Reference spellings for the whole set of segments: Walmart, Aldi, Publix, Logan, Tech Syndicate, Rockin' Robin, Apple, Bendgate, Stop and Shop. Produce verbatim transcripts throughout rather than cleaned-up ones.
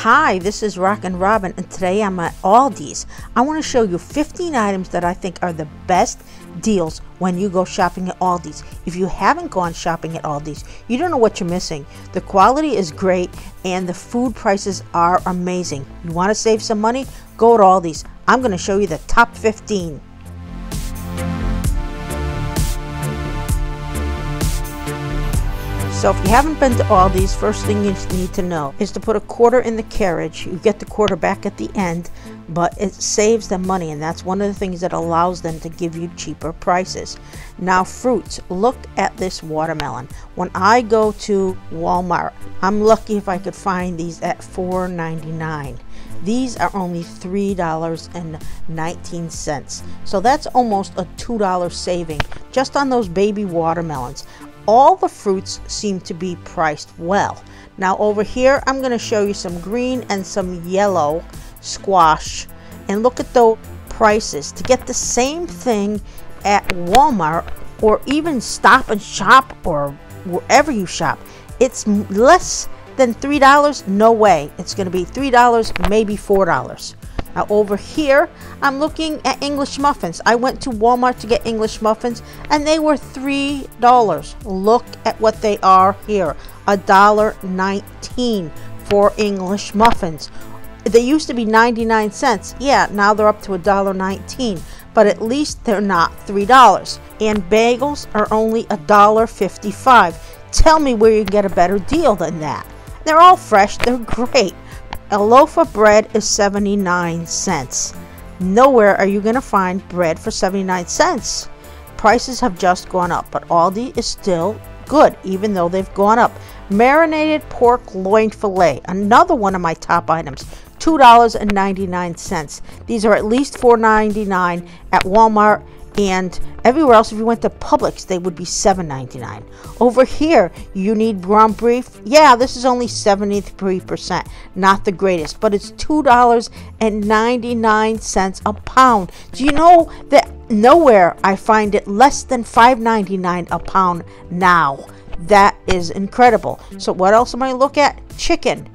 Hi, this is Rockin' Robin, and today I'm at Aldi's. I want to show you fifteen items that I think are the best deals when you go shopping at Aldi's. If you haven't gone shopping at Aldi's, you don't know what you're missing. The quality is great, and the food prices are amazing. You want to save some money? Go to Aldi's. I'm going to show you the top fifteen. So if you haven't been to Aldi's, first thing you need to know is to put a quarter in the carriage. You get the quarter back at the end, but it saves them money, and that's one of the things that allows them to give you cheaper prices. Now fruits, look at this watermelon. When I go to Walmart, I'm lucky if I could find these at four ninety-nine. These are only three nineteen, so that's almost a two dollar saving just on those baby watermelons. All the fruits seem to be priced well. Now over here, I'm going to show you some green and some yellow squash, and look at the prices. To get the same thing at Walmart or even Stop and Shop or wherever you shop, it's less than three dollars. No way. It's going to be three dollars, maybe four dollars. Now over here, I'm looking at English muffins. I went to Walmart to get English muffins, and they were three dollars. Look at what they are here. a dollar nineteen for English muffins. They used to be ninety-nine cents. Yeah, now they're up to a dollar nineteen, but at least they're not three dollars. And bagels are only a dollar fifty-five. Tell me where you can get a better deal than that. They're all fresh. They're great. A loaf of bread is seventy-nine cents. Nowhere are you going to find bread for seventy-nine cents. Prices have just gone up, but Aldi is still good, even though they've gone up. Marinated pork loin fillet, another one of my top items, two ninety-nine. These are at least four ninety-nine at Walmart, and everywhere else, if you went to Publix, they would be seven ninety-nine. Over here, you need ground beef. Yeah, this is only seventy-three percent, not the greatest, but it's two ninety-nine a pound. Do you know that nowhere I find it less than five ninety-nine a pound now? That is incredible. So what else am I look at? Chicken.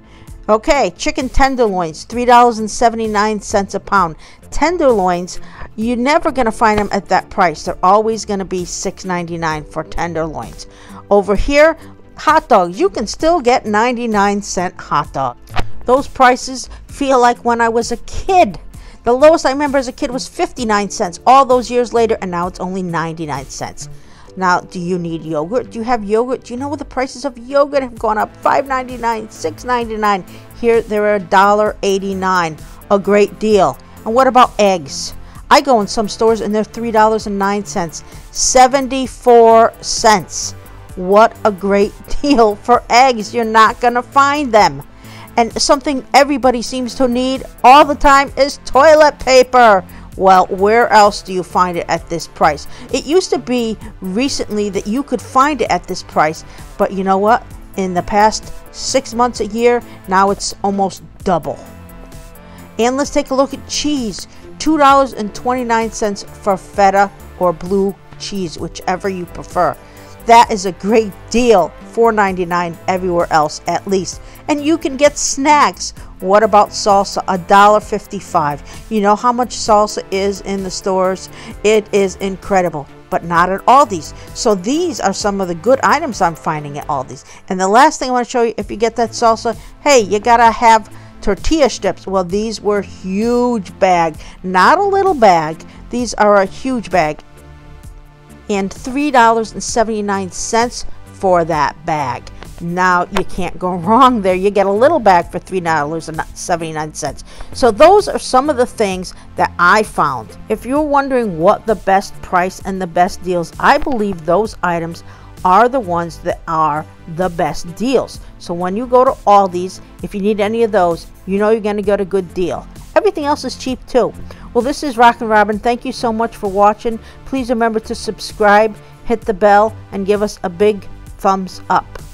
Okay, chicken tenderloins, three seventy-nine a pound. Tenderloins, you're never going to find them at that price. They're always going to be six ninety-nine for tenderloins. Over here, hot dogs. You can still get ninety-nine cent hot dog. Those prices feel like when I was a kid. The lowest I remember as a kid was fifty-nine cents all those years later, and now it's only ninety-nine cents. Now, do you need yogurt? Do you have yogurt? Do you know what the prices of yogurt have gone up? five ninety-nine, six ninety-nine. Here, they're a dollar eighty-nine. A great deal. And what about eggs? I go in some stores and they're three oh nine, seventy-four cents. What a great deal for eggs. You're not going to find them. And something everybody seems to need all the time is toilet paper. Well, where else do you find it at this price? It used to be recently that you could find it at this price, but you know what? In the past six months, a year, now it's almost double. And let's take a look at cheese. two twenty-nine for feta or blue cheese, whichever you prefer. That is a great deal. four ninety-nine everywhere else at least. And you can get snacks. What about salsa? a dollar fifty-five. You know how much salsa is in the stores? It is incredible, but not at Aldi's. So these are some of the good items I'm finding at Aldi's. And the last thing I want to show you, if you get that salsa, hey, you gotta have tortilla strips. Well, these were huge bag, not a little bag. These are a huge bag, and three seventy-nine for that bag. Now you can't go wrong there. You get a little bag for three seventy-nine. So those are some of the things that I found. If you're wondering what the best price and the best deals, I believe those items are the ones that are the best deals. So when you go to Aldi's, if you need any of those, you know you're going to get a good deal. Everything else is cheap too. Well, this is Rockin' Robin. Thank you so much for watching. Please remember to subscribe, hit the bell, and give us a big thumbs up.